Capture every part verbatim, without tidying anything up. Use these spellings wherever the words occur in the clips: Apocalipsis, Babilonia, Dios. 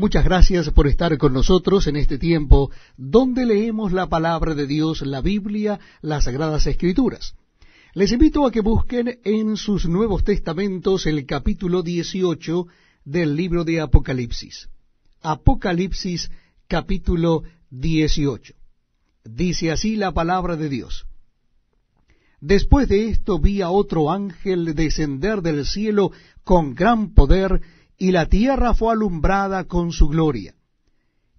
Muchas gracias por estar con nosotros en este tiempo donde leemos la palabra de Dios, la Biblia, las Sagradas Escrituras. Les invito a que busquen en sus Nuevos Testamentos el capítulo dieciocho del libro de Apocalipsis. Apocalipsis capítulo dieciocho. Dice así la palabra de Dios. Después de esto vi a otro ángel descender del cielo con gran poder, y la tierra fue alumbrada con su gloria.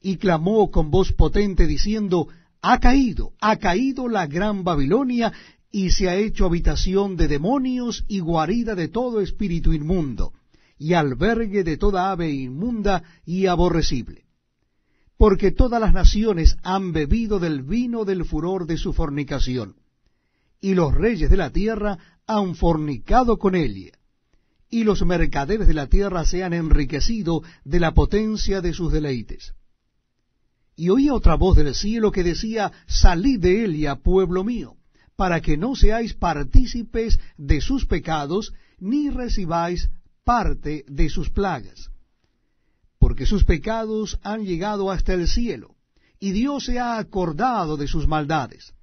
Y clamó con voz potente diciendo, ha caído, ha caído la gran Babilonia, y se ha hecho habitación de demonios y guarida de todo espíritu inmundo, y albergue de toda ave inmunda y aborrecible. Porque todas las naciones han bebido del vino del furor de su fornicación, y los reyes de la tierra han fornicado con ella. Y los mercaderes de la tierra se han enriquecido de la potencia de sus deleites. Y oí otra voz del cielo que decía, salid de ella, pueblo mío, para que no seáis partícipes de sus pecados, ni recibáis parte de sus plagas. Porque sus pecados han llegado hasta el cielo, y Dios se ha acordado de sus maldades.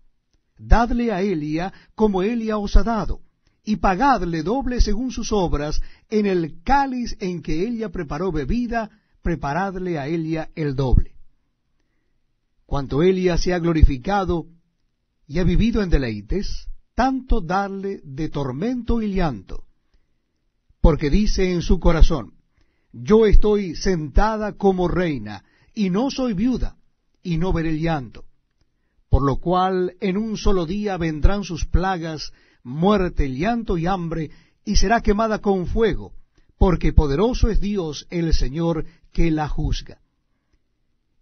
Dadle a ella como ella os ha dado, y pagadle doble según sus obras, en el cáliz en que ella preparó bebida, preparadle a ella el doble. Cuanto ella se ha glorificado y ha vivido en deleites, tanto darle de tormento y llanto. Porque dice en su corazón, yo estoy sentada como reina, y no soy viuda, y no veré llanto. Por lo cual en un solo día vendrán sus plagas, muerte, llanto y hambre, y será quemada con fuego, porque poderoso es Dios el Señor que la juzga.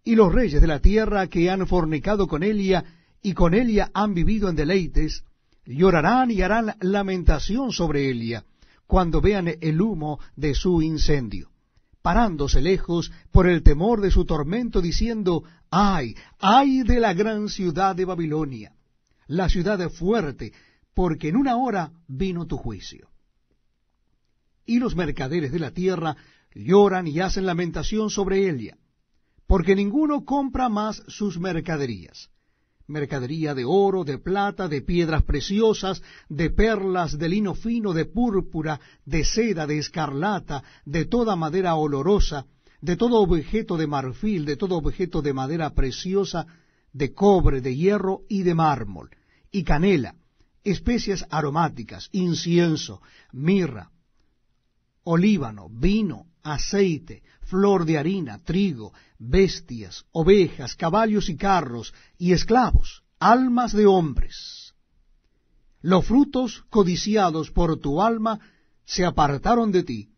Y los reyes de la tierra que han fornicado con ella, y con ella han vivido en deleites, llorarán y harán lamentación sobre ella, cuando vean el humo de su incendio, parándose lejos por el temor de su tormento, diciendo, ¡ay, ay de la gran ciudad de Babilonia! La ciudad fuerte, porque en una hora vino tu juicio. Y los mercaderes de la tierra lloran y hacen lamentación sobre ella, porque ninguno compra más sus mercaderías, mercadería de oro, de plata, de piedras preciosas, de perlas, de lino fino, de púrpura, de seda, de escarlata, de toda madera olorosa, de todo objeto de marfil, de todo objeto de madera preciosa, de cobre, de hierro y de mármol, y canela, especias aromáticas, incienso, mirra, olíbano, vino, aceite, flor de harina, trigo, bestias, ovejas, caballos y carros, y esclavos, almas de hombres. Los frutos codiciados por tu alma se apartaron de ti,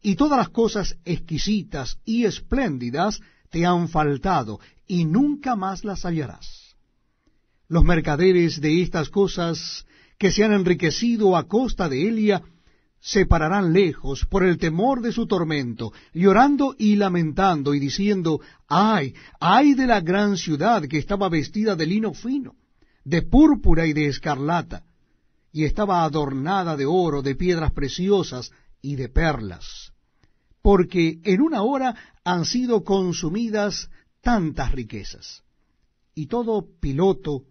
y todas las cosas exquisitas y espléndidas te han faltado, y nunca más las hallarás. Los mercaderes de estas cosas que se han enriquecido a costa de ella se pararán lejos por el temor de su tormento, llorando y lamentando y diciendo, ¡ay, ay de la gran ciudad que estaba vestida de lino fino, de púrpura y de escarlata, y estaba adornada de oro, de piedras preciosas y de perlas! Porque en una hora han sido consumidas tantas riquezas. Y todo piloto,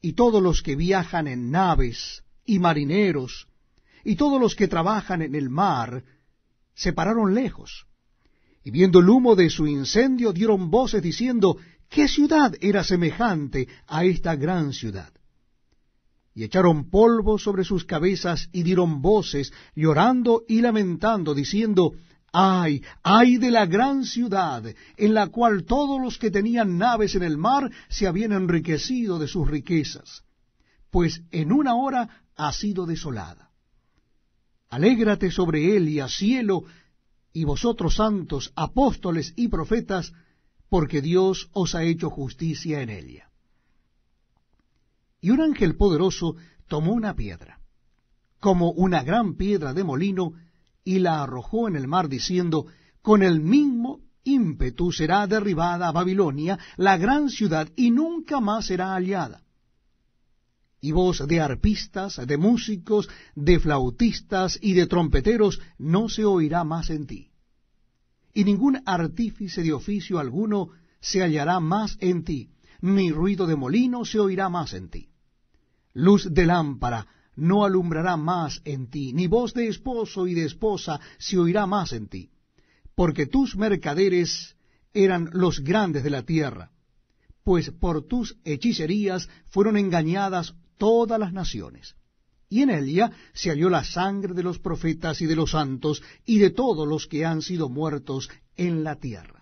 y todos los que viajan en naves, y marineros, y todos los que trabajan en el mar, se pararon lejos. Y viendo el humo de su incendio, dieron voces diciendo, ¿qué ciudad era semejante a esta gran ciudad? Y echaron polvo sobre sus cabezas, y dieron voces, llorando y lamentando, diciendo, ¡ay, ay de la gran ciudad, en la cual todos los que tenían naves en el mar se habían enriquecido de sus riquezas! Pues en una hora ha sido desolada. Alégrate sobre Elia, cielo, y vosotros santos, apóstoles y profetas, porque Dios os ha hecho justicia en ella. Y un ángel poderoso tomó una piedra, como una gran piedra de molino, y la arrojó en el mar, diciendo, con el mismo ímpetu será derribada Babilonia, la gran ciudad, y nunca más será hallada. Y voz de arpistas, de músicos, de flautistas y de trompeteros no se oirá más en ti. y ningún artífice de oficio alguno se hallará más en ti, ni ruido de molino se oirá más en ti. Luz de lámpara no alumbrará más en ti, ni voz de esposo y de esposa se oirá más en ti, porque tus mercaderes eran los grandes de la tierra, pues por tus hechicerías fueron engañadas todas las naciones. Y en ella se halló la sangre de los profetas y de los santos y de todos los que han sido muertos en la tierra.